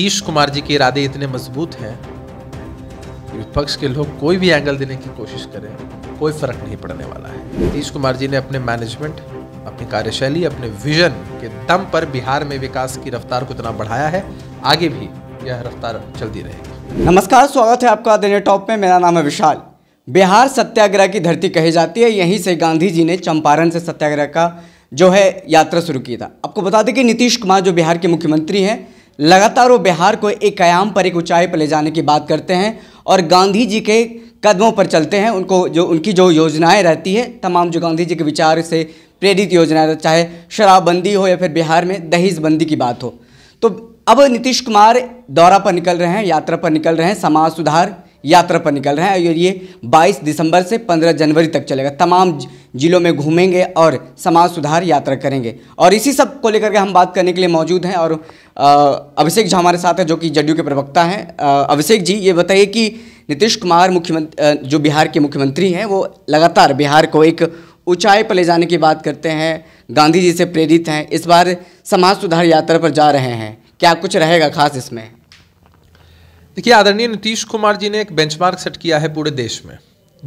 नीतीश कुमार जी के इरादे इतने मजबूत हैं कि विपक्ष के लोग कोई भी एंगल देने की कोशिश करें, कोई फर्क नहीं पड़ने वाला है। नीतीश कुमार जी ने अपने मैनेजमेंट, अपनी कार्यशैली, अपने विजन के दम पर बिहार में विकास की रफ्तार को इतना बढ़ाया है, आगे भी यह रफ्तार चलती रहेगी। नमस्कार, स्वागत है आपका द इंडिया टॉप में। मेरा नाम है विशाल। बिहार सत्याग्रह की धरती कही जाती है। यहीं से गांधी जी ने चंपारण से सत्याग्रह का जो है यात्रा शुरू की था। आपको बता दें कि नीतीश कुमार जो बिहार के मुख्यमंत्री हैं, लगातार वो बिहार को एक आयाम पर, एक ऊंचाई पर ले जाने की बात करते हैं और गांधी जी के कदमों पर चलते हैं। उनको जो उनकी जो योजनाएं रहती है, तमाम जो गांधी जी के विचार से प्रेरित योजनाएं, चाहे शराबबंदी हो या फिर बिहार में दहेजबंदी की बात हो, तो अब नीतीश कुमार दौरा पर निकल रहे हैं, यात्रा पर निकल रहे हैं, समाज सुधार यात्रा पर निकल रहे हैं। और ये 22 दिसंबर से 15 जनवरी तक चलेगा। तमाम जिलों में घूमेंगे और समाज सुधार यात्रा करेंगे। और इसी सब को लेकर के हम बात करने के लिए मौजूद हैं और अभिषेक झा हमारे साथ है, जो कि जेड यू के प्रवक्ता हैं। अभिषेक जी, ये बताइए कि नीतीश कुमार मुख्यमंत्री, जो बिहार के मुख्यमंत्री हैं, वो लगातार बिहार को एक ऊंचाई पर ले जाने की बात करते हैं, गांधी जी से प्रेरित हैं, इस बार समाज सुधार यात्रा पर जा रहे हैं, क्या कुछ रहेगा खास इसमें? देखिए, आदरणीय नीतीश कुमार जी ने एक बेंचमार्क सेट किया है पूरे देश में,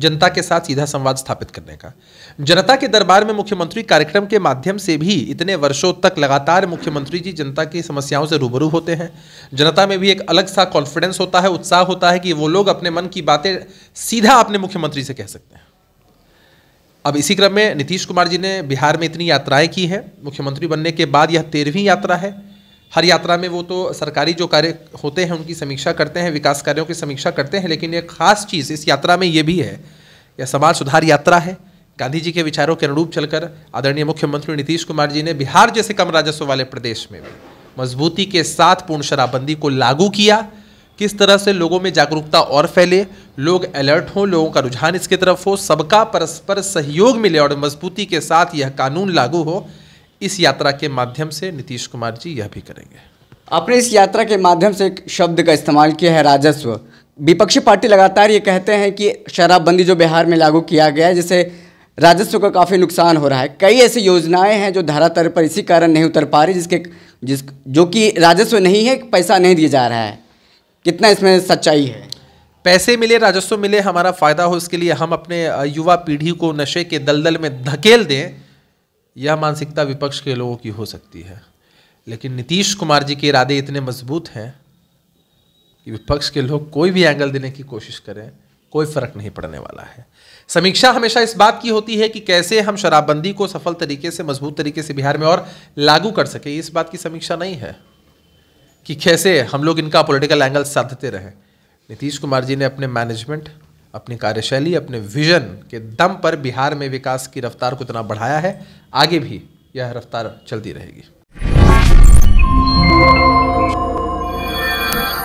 जनता के साथ सीधा संवाद स्थापित करने का। जनता के दरबार में मुख्यमंत्री कार्यक्रम के माध्यम से भी इतने वर्षों तक लगातार मुख्यमंत्री जी जनता की समस्याओं से रूबरू होते हैं। जनता में भी एक अलग सा कॉन्फिडेंस होता है, उत्साह होता है कि वो लोग अपने मन की बातें सीधा अपने मुख्यमंत्री से कह सकते हैं। अब इसी क्रम में नीतीश कुमार जी ने बिहार में इतनी यात्राएं की हैं। मुख्यमंत्री बनने के बाद यह 13वीं यात्रा है। हर यात्रा में वो तो सरकारी जो कार्य होते हैं उनकी समीक्षा करते हैं, विकास कार्यों की समीक्षा करते हैं, लेकिन एक खास चीज़ इस यात्रा में ये भी है, यह समाज सुधार यात्रा है। गांधी जी के विचारों के अनुरूप चलकर आदरणीय मुख्यमंत्री नीतीश कुमार जी ने बिहार जैसे कम राजस्व वाले प्रदेश में भी मजबूती के साथ पूर्ण शराबबंदी को लागू किया। किस तरह से लोगों में जागरूकता और फैले, लोग अलर्ट हों, लोगों का रुझान इसकी तरफ हो, सबका परस्पर सहयोग मिले और मजबूती के साथ यह कानून लागू हो, इस यात्रा के माध्यम से नीतीश कुमार जी यह भी करेंगे। आपने इस यात्रा के माध्यम से एक शब्द का इस्तेमाल किया है, राजस्व। विपक्षी पार्टी लगातार ये कहते हैं कि शराबबंदी जो बिहार में लागू किया गया है, जिससे राजस्व का काफ़ी नुकसान हो रहा है। कई ऐसी योजनाएं हैं जो धरातल पर इसी कारण नहीं उतर पा रही, जो कि राजस्व नहीं है, पैसा नहीं दिया जा रहा है। कितना इसमें सच्चाई है? पैसे मिले, राजस्व मिले, हमारा फ़ायदा हो, इसके लिए हम अपने युवा पीढ़ी को नशे के दलदल में धकेल दें, यह मानसिकता विपक्ष के लोगों की हो सकती है। लेकिन नीतीश कुमार जी के इरादे इतने मजबूत हैं कि विपक्ष के लोग कोई भी एंगल देने की कोशिश करें, कोई फर्क नहीं पड़ने वाला है। समीक्षा हमेशा इस बात की होती है कि कैसे हम शराबबंदी को सफल तरीके से, मजबूत तरीके से बिहार में और लागू कर सके, इस बात की समीक्षा नहीं है कि कैसे हम लोग इनका पॉलिटिकल एंगल साधते रहें। नीतीश कुमार जी ने अपने मैनेजमेंट, अपनी कार्यशैली, अपने विजन के दम पर बिहार में विकास की रफ्तार को इतना बढ़ाया है, आगे भी यह रफ्तार चलती रहेगी।